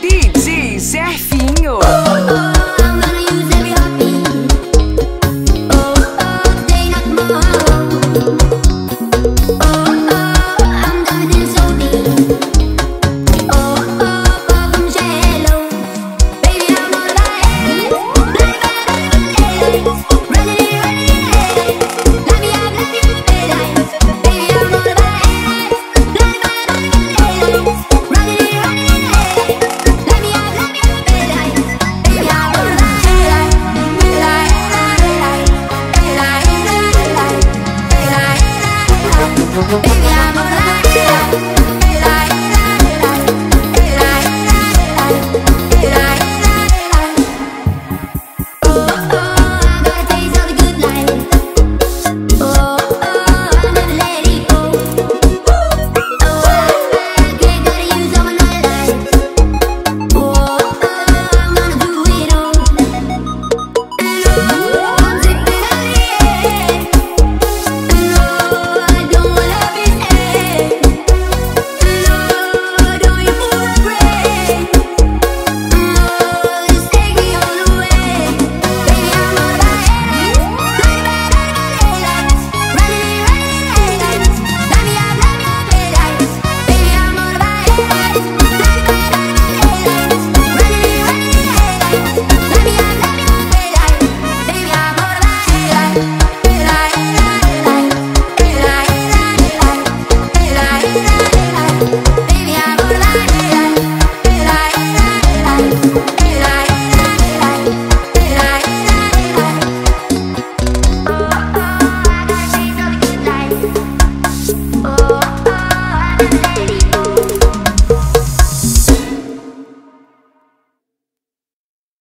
DJ Serfinho. Hey.